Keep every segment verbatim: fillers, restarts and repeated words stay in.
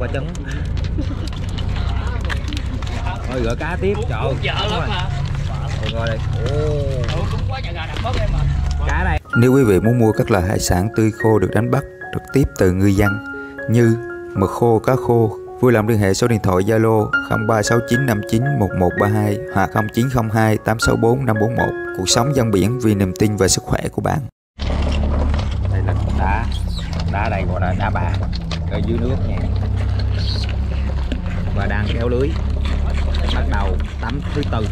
qua trứng. Thôi gỡ cá tiếp. Trời vợ lắm hả? Ngồi đây. Ủa, cũng quá trời gà đặt bớt em mà. Cá đây. Nếu quý vị muốn mua các loại hải sản tươi khô được đánh bắt trực tiếp từ ngư dân như mực khô, cá khô, vui lòng liên hệ số điện thoại Zalo không ba sáu chín năm chín một một ba hai hoặc không chín không hai tám sáu bốn năm bốn một. Cuộc sống dân biển vì niềm tin và sức khỏe của bạn. Đây là con đá. Đá đây gọi là đá bà. Ở dưới nước nha. Và đang kéo lưới. Bắt đầu tắm thứ tư.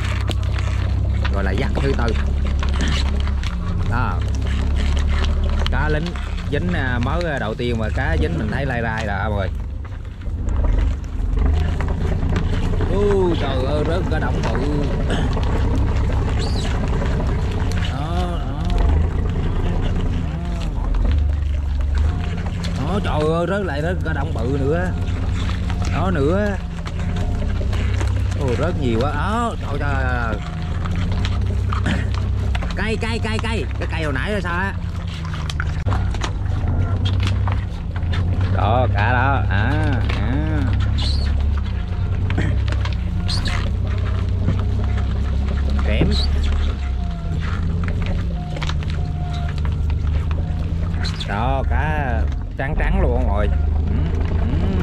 Gọi là giặt thứ tư. Đó. Cá lính dính mới đầu tiên mà cá dính mình thấy lai rai là mọi người. Ui trời ơi, rớt cá đổng bự. Đó, trời ơi, rớt lại rớt cá đổng bự nữa. Đó nữa. Ôi rớt nhiều quá. Đó, trời trời ơi. Cây cây cây cây, cái cây hồi nãy là sao á? Đó, cá đó. À, à. Kém. Đó, cá trắng trắng luôn mọi người. Ừ, ừ.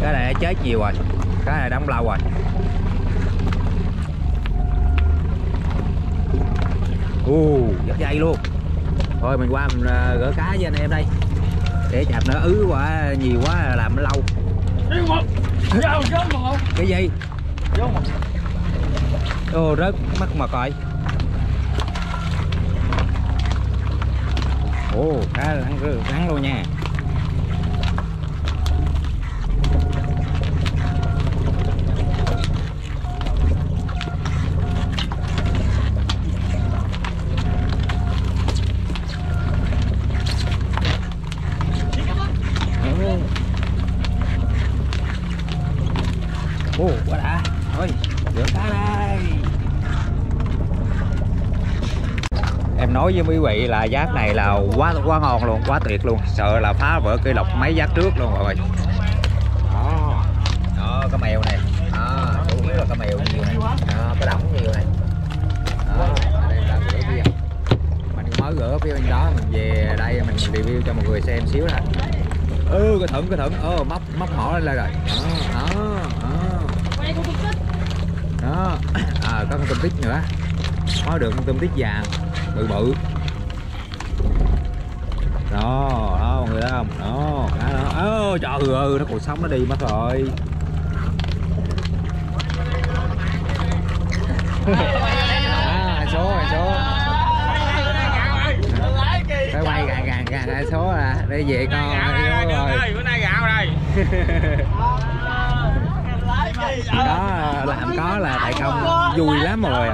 Cái này chết nhiều rồi. Cái này đóng lâu rồi. Ồ, dắt dây luôn. Thôi mình qua mình gỡ cá với anh em đây. Để chạp nó ứ quá, nhiều quá làm nó lâu. Cái gì? Ồ, rớt mắc mà coi. Ồ, cá ăn rắn luôn nha. Ồ, quá đã. Thôi, gỡ cá đây. Em nói với quý vị là giác này là quá quá ngon luôn, quá tuyệt luôn. Sợ là phá vỡ kỷ lục mấy giác trước luôn mọi người. Đó. Đó, cá mèo này. Đó, chủ yếu là cá mèo nhiều này. Đó, cá đổng nhiều này. Đó, đây là gỡ bia. Mình mới gỡ bia bên đó, mình về đây mình review cho mọi người xem xíu nè. Ừ, cái thửm, cái thửm. Ờ, móc, móc mỏ lên lên rồi. Đó, đó. Đó, à, có con tôm tít nữa, có được con tôm tít vàng bự bự. Đó, đó mọi người thấy không? Đó, cá đó. Ơ, trời ơi, nó còn sống nó đi mất rồi. À, số, số. Phải quay gàn gàn gàn số là để về con. Bữa nay gạo đây. Đó làm có là tại công vui lắm mọi người.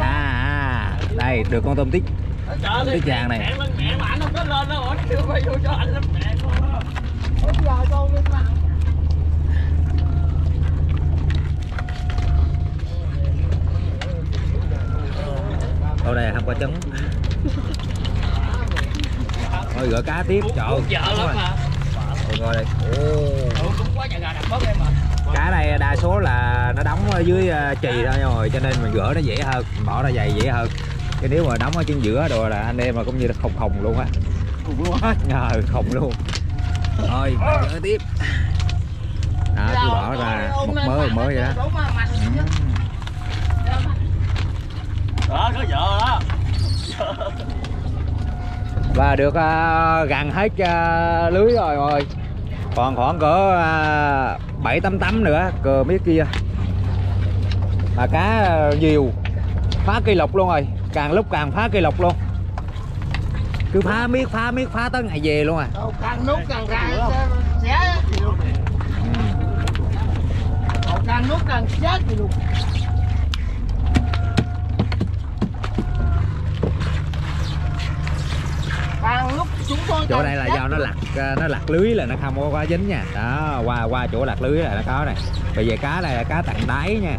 À đây được con tôm tít, tôm tít vàng này. Ở đây không có trứng. Thôi gỡ cá tiếp. Trời ngồi đây. Ủa, cũng quá trời gà đặt bớt em mà. Cá này đa số là nó đóng ở dưới chì thôi rồi, cho nên mình gỡ nó dễ hơn, mình bỏ ra dày dễ hơn. Cái nếu mà đóng ở trên giữa rồi là anh em mà cũng như là khùng khùng luôn á. Ngờ khùng luôn. Thôi gỡ tiếp. Đó, cứ bỏ ra một mớ một mớ vậy đó. Đó có vợ đó. Và được uh, gần hết uh, lưới rồi mọi người. Còn khoảng cỡ bảy tám tấm nữa, cờ mía kia mà cá uh, nhiều, phá kỷ lục luôn rồi, càng lúc càng phá kỷ lục luôn, cứ phá miết phá miết phá tới ngày về luôn à. Đâu, càng nút càng ra sẽ gì luôn. Ừ. Càng nút càng chết gì luôn. Chỗ đây là do nó lặt nó lặt lưới là nó không có quá dính nha. Đó, qua qua chỗ lặt lưới là nó có này. Bây giờ cá này là cá tặng đáy nha.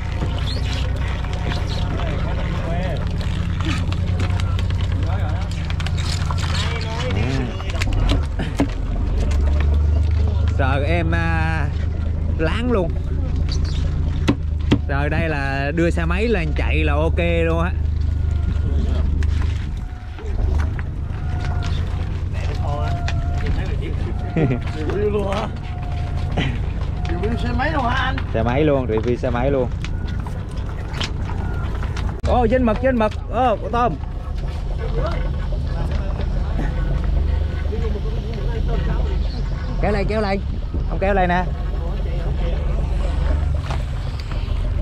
giờ em à, láng luôn. Rồi đây là đưa xe máy lên chạy là ok luôn á. Review luôn hả? Review xe máy luôn hả anh? Xe máy luôn, review xe máy luôn. Ô oh, dinh mực, dinh mực. Ô oh, con tôm. Kéo lên, kéo lên. Ông kéo lên nè.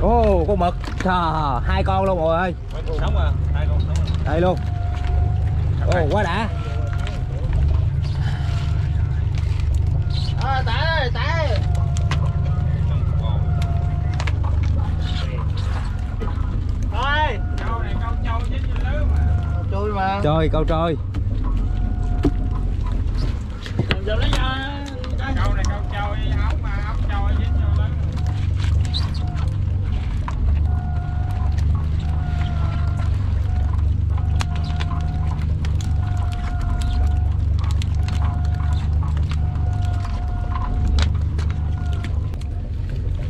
Ô oh, con mực. Thờ, hai con luôn rồi ơi. Sống à, hai con sống à. Đây luôn. Ô oh, quá đã. Ờ, tải ơi, tải ơi. Ôi, câu này câu trôi chứ như lứa mà. Câu trôi mà. Trời, câu trôi. Giờ lấy ra. Câu này câu trôi, ốc mà, ốc trôi chứ như lứa.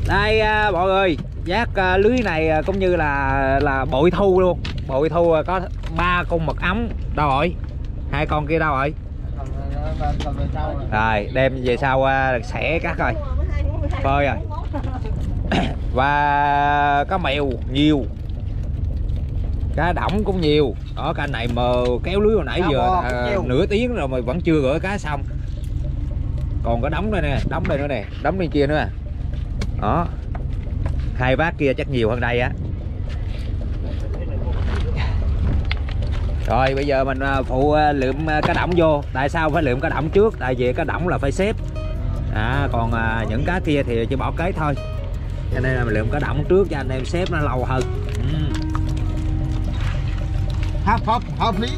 Đây mọi người, giác lưới này cũng như là là bội thu luôn. Bội thu có ba con mực ấm. Đâu rồi? Hai con kia đâu rồi? Rồi, đem về sau sẽ cắt rồi. Phơi rồi. Và cá mèo nhiều. Cá đổng cũng nhiều. Ở cái này mà kéo lưới hồi nãy giờ nửa tiếng rồi mà vẫn chưa gỡ cá xong. Còn có đóng đây nè, đóng đây nữa nè, đóng bên kia nữa à. Đó, hai bác kia chắc nhiều hơn đây á. Rồi bây giờ mình phụ lượm cá đổng vô. Tại sao phải lượm cá đổng trước? Tại vì cá đổng là phải xếp à, còn những cá kia thì chỉ bỏ kế thôi. Cho nên là mình lượm cá đổng trước cho anh em xếp nó lâu hơn. Hợp, hợp, hợp lý.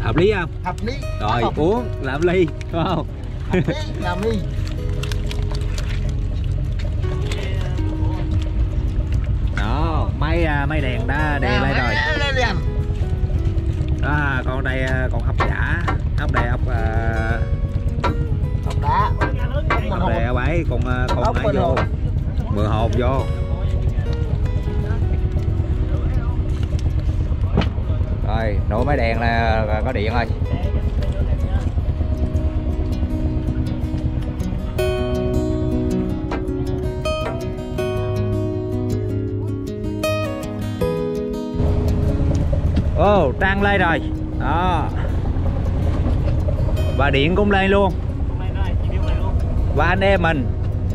Hợp lý không? Hợp lý. Rồi hợp. Uống làm ly đúng không? Hợp lý, làm ly. Máy máy đèn đã đè lên rồi. À, còn đây còn hấp giả, hấp đè hấp hấp đá, hấp đè bảy còn còn lại vô, mượn hộp vô. Rồi nổ máy đèn là có điện rồi. Ồ, oh, trang lên rồi. Đó. Và điện cũng lên luôn. Và anh em mình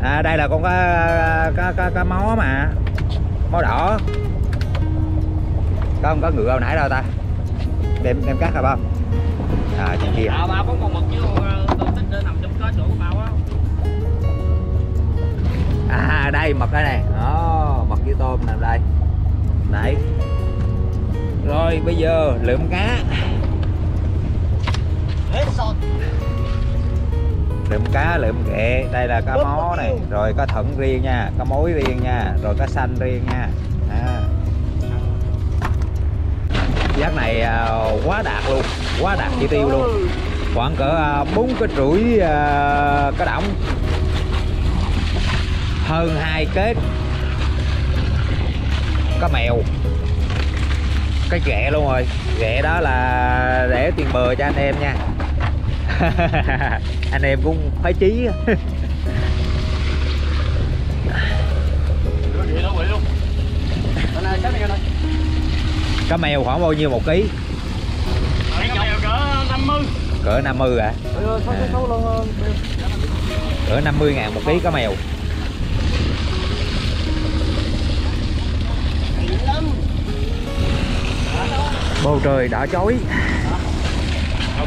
à, đây là con cá cá cá, cá mó mà. Mó đỏ. Không có ngựa hồi nãy đâu ta. Đem đem cắt rồi không? À trên kia. À ba có con mực chứ tôi tính để nằm trong cái chỗ của bao á. À đây mực đây nè. Đó, mực với tôm nằm đây. Đấy. Rồi bây giờ lượm cá. Lượm cá, lượm ghẹ. Đây là cá mó này. Rồi cá thẩn riêng nha. Cá mối riêng nha. Rồi cá xanh riêng nha à. Giác này quá đạt luôn. Quá đạt chỉ tiêu luôn. Khoảng cỡ bốn cái rưỡi cá đổng. Hơn hai kết cá mèo. Cái ghẹ luôn rồi. Ghẹ đó là để tiền bờ cho anh em nha. Anh em cũng khoái chí. Cá mèo khoảng bao nhiêu một ký? Cá mèo cỡ năm mươi. Cỡ năm mươi à? Cỡ năm mươi ngàn một ký cá mèo. Bầu trời đã chói.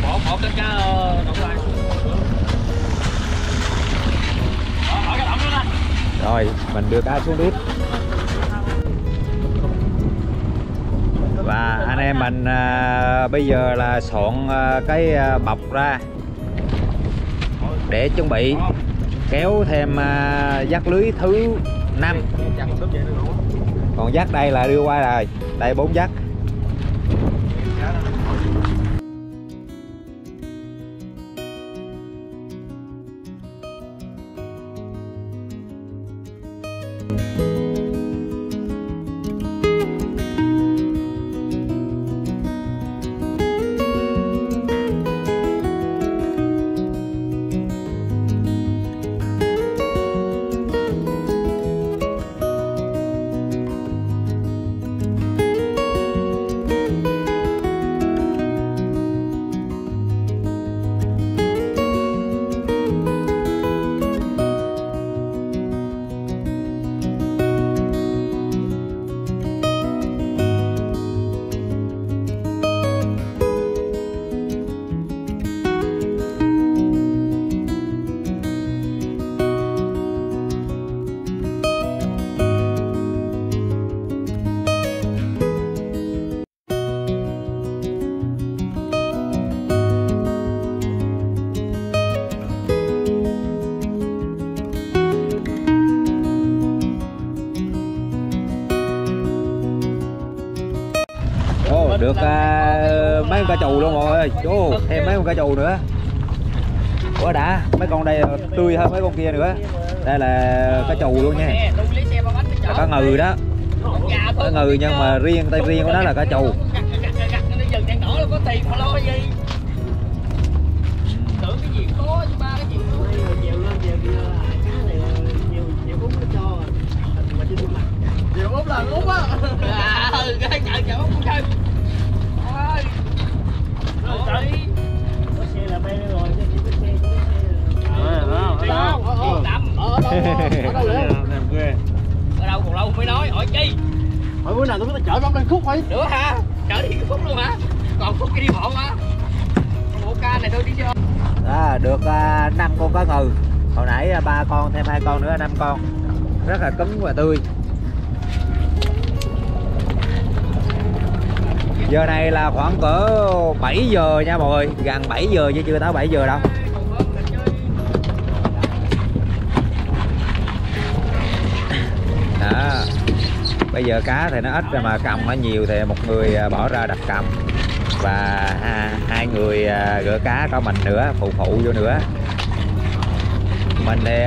Bỏ bỏ cái cá đổng lại. Bỏ cái đổng xuống đây. Rồi, mình đưa cá xuống tiếp. Và anh em mình à, bây giờ là soạn à, cái à, bọc ra để chuẩn bị kéo thêm à, giác lưới thứ năm. Còn giác đây là đưa qua rồi. Đây bốn giác. được uh, mấy con cá trù luôn mọi ơi, chú thêm mấy con cá trù nữa. Ủa đã, mấy con đây tươi hơn mấy con kia nữa. Đây là cá trù luôn nha, là cá ngừ đó, cá ngừ nhưng mà riêng tay riêng của nó là cá trù. Nữa hả? Chở đi Phúc luôn hả? Còn Phúc kia đi bộ hả? Con bộ ca này thôi đi chứ. À, được uh, năm con cá ngừ. Hồi nãy ba uh, con thêm hai con nữa, năm con. Rất là cứng và tươi. Giờ này là khoảng cỡ bảy giờ nha mọi người, gần bảy giờ chứ chưa tới bảy giờ đâu. Đó. Bây giờ cá thì nó ít rồi mà cầm nó nhiều, thì một người bỏ ra đập cầm và hai người gỡ cá, có mình nữa phụ phụ vô nữa. Mình thì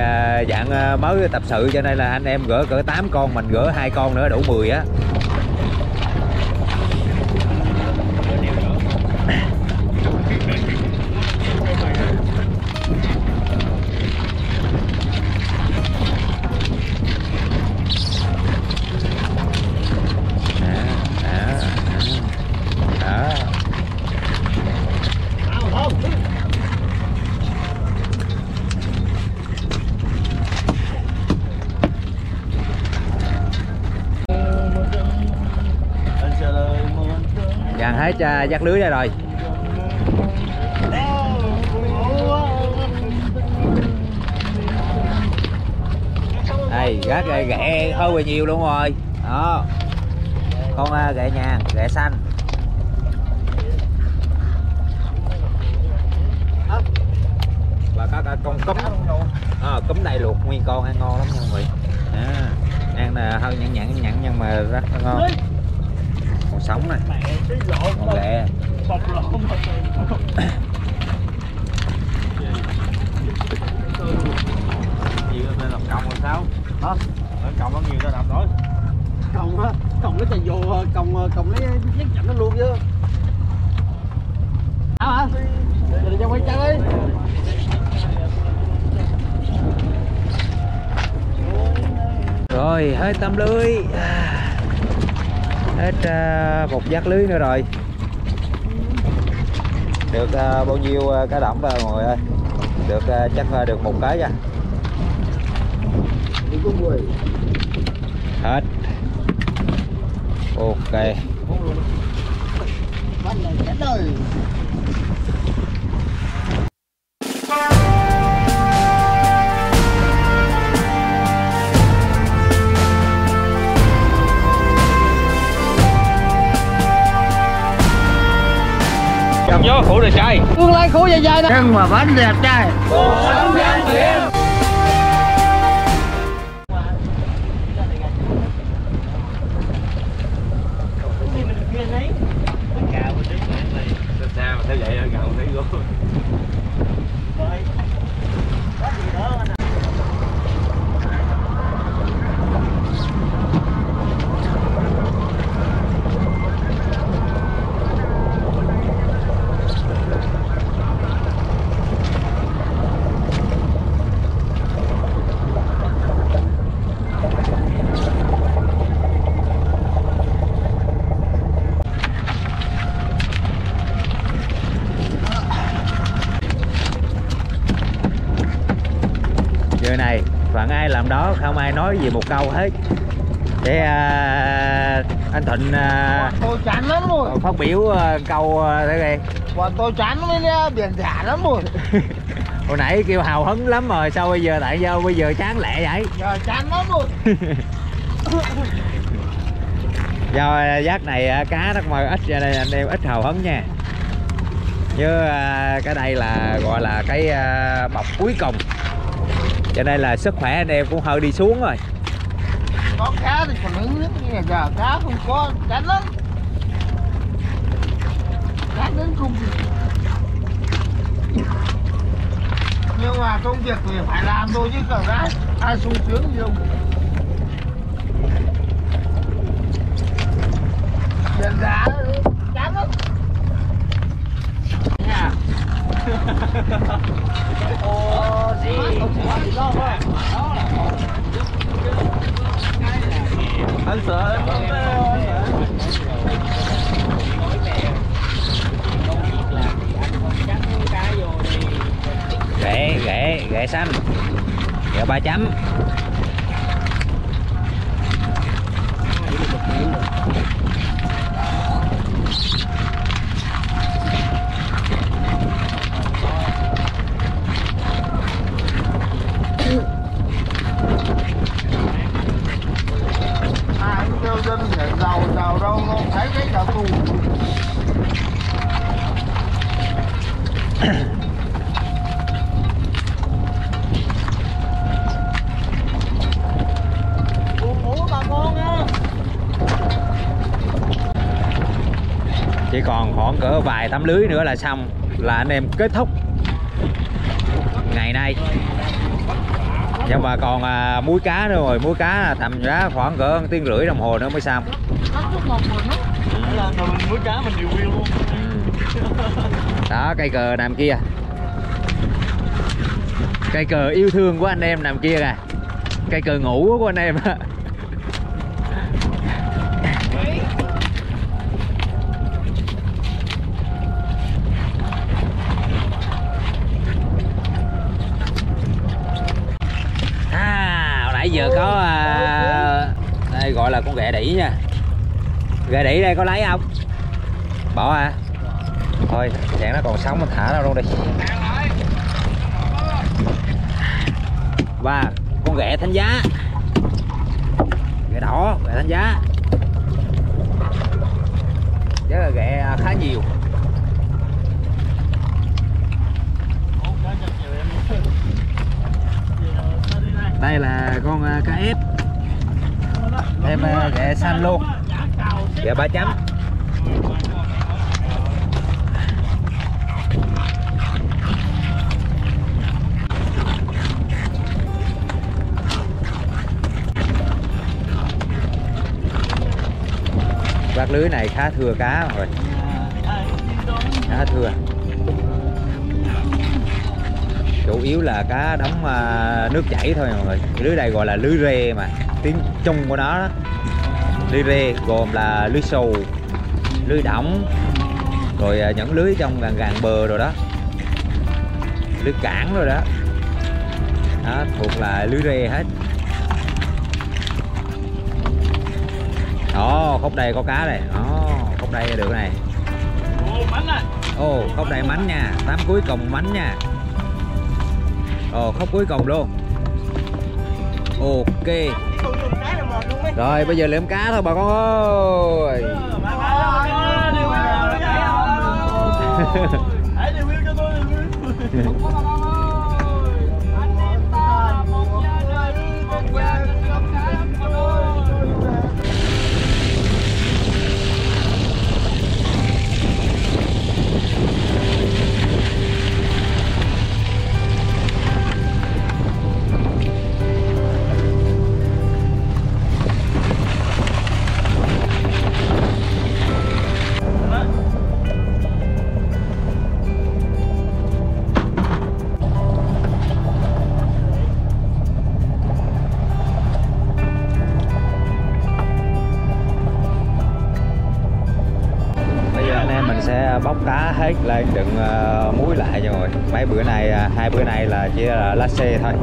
dạng mới tập sự cho nên là anh em gỡ cỡ tám con, mình gỡ hai con nữa đủ mười á. Hết dắt lưới ra rồi. Đây, gác ghẹ hơi về nhiều luôn rồi. Đó. Con ghẹ nhà, ghẹ xanh. Và có cả con cúm. À, cúm này luộc nguyên con ăn ngon lắm nha mọi người. À, ăn là hơi nhẵn nhẵn nhẵn nhưng mà rất là ngon. Còn sống này. Con ghẹ. Còng nó nhiều đạp rồi. Còng á, còng nó chạy vô, còng còng lấy nhấc chậm nó luôn chứ. Sao hả? Để cho quay chân đi. Rồi, hết tấm lưới. Hết uh, một vắt lưới nữa rồi. Được uh, bao nhiêu uh, cá đổng vào mọi người ơi? Được uh, chắc uh, được một cái nha. Hết. Ok. Cầm vô khổ đời trai. Tương lai khổ dài dài nè. Nhưng mà vẫn đẹp trai. Cuộc sống dân biển. Bạn ai làm đó không ai nói gì một câu hết. Để uh, anh Thịnh uh, tôi chán lắm rồi. Phát biểu uh, câu uh, thế này. Bọn tôi chán với biển giả lắm rồi. Hồi nãy kêu hào hứng lắm rồi, sao bây giờ tại sao bây giờ chán lẹ vậy? Giờ chán lắm rồi. Do giác này cá nó mời ít ra đây anh em ít hào hứng nha. Chứ uh, cái đây là gọi là cái uh, bọc cuối cùng. Cho nên là sức khỏe anh em cũng hơi đi xuống rồi. Có cá thì còn hứng lắm, nhưng mà giờ cá không có, chán lắm. công việc. Nhưng mà công việc thì phải làm thôi chứ cả gái ai sung sướng gì không. Chuyện giá chán lắm. Nha. Ô gì? Anh sợ em không ghẹ, ghẹ, ghẹ xanh, ghẹ ba chấm. Chỉ còn khoảng cỡ vài tấm lưới nữa là xong, là anh em kết thúc ngày nay. Nhưng mà còn à, muối cá nữa rồi, muối cá là tầm giá khoảng cỡ tiếng rưỡi đồng hồ nữa mới xong. Đó, cây cờ nằm kia, cây cờ yêu thương của anh em nằm kia kìa, cây cờ ngủ của anh em. Giờ có uh, đây gọi là con ghẹ đĩ nha, ghẹ đĩ đây có lấy không bỏ à, thôi dạng nó còn sống mình thả nó luôn đi. Và con ghẹ thánh giá, ghẹ đỏ, ghẹ thánh giá chứ là ghẹ khá nhiều. Đây là con cá ép, em ghẹ xanh luôn, ghẹ ba chấm. Vác lưới này khá thừa cá rồi, khá thừa. Chủ yếu là cá đóng nước chảy thôi mọi người. Lưới đây gọi là lưới rê mà, tiếng chung của nó đó. Lưới rê gồm là lưới xù, lưới đổng, rồi những lưới trong gần gần bờ rồi đó, lưới cảng rồi đó. Đó, thuộc là lưới rê hết. Đó, khúc đây có cá đây. Đó, khúc đây được này. Ồ, khúc đây mánh nha, tám cuối cùng mánh nha. Ồ, khóc cuối cùng luôn. Ok. Rồi bây giờ liệm cá thôi bà con ơi. Hết lên đựng uh, muối lại rồi. Mấy bữa nay uh, hai bữa nay là chỉ là lá xê thôi.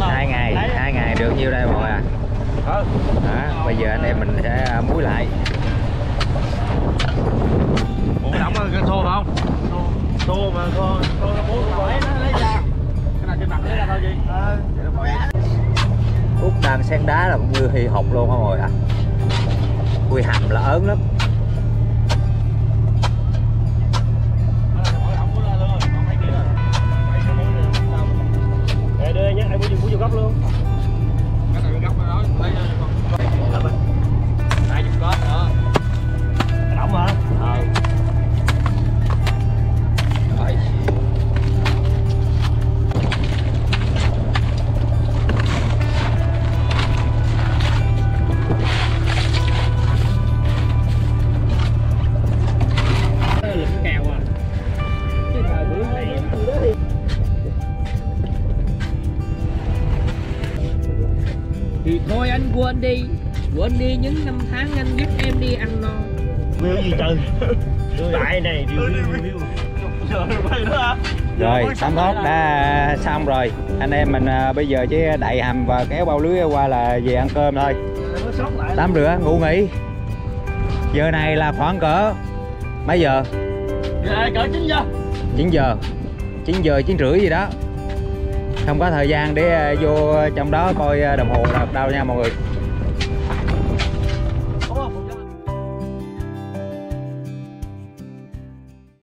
hai ngày hai ngày được nhiêu đây mọi người à? Đó, bây giờ anh em mình sẽ muối lại. Ủa đóng cái xô không? Xô mà con xô nó muối rồi lấy ra. Cái này trên mặt lấy ra thôi gì? Út đang sen đá là cũng như hì hục luôn hả mọi người ạ? Quy hầm là ớn lắm. Thôi anh quên đi, quên đi những năm tháng anh giúp em đi ăn no. Review gì trời? Tại này review. Rồi, tắm thốt đã xong rồi. Anh em mình bây giờ chỉ đậy hầm và kéo bao lưới qua là về ăn cơm thôi. Tắm rửa, ngủ nghỉ. Giờ này là khoảng cỡ mấy giờ? Giờ cỡ chín giờ. chín giờ. chín giờ chín rưỡi gì đó. Không có thời gian để vô trong đó coi đồng hồ đâu nha mọi người.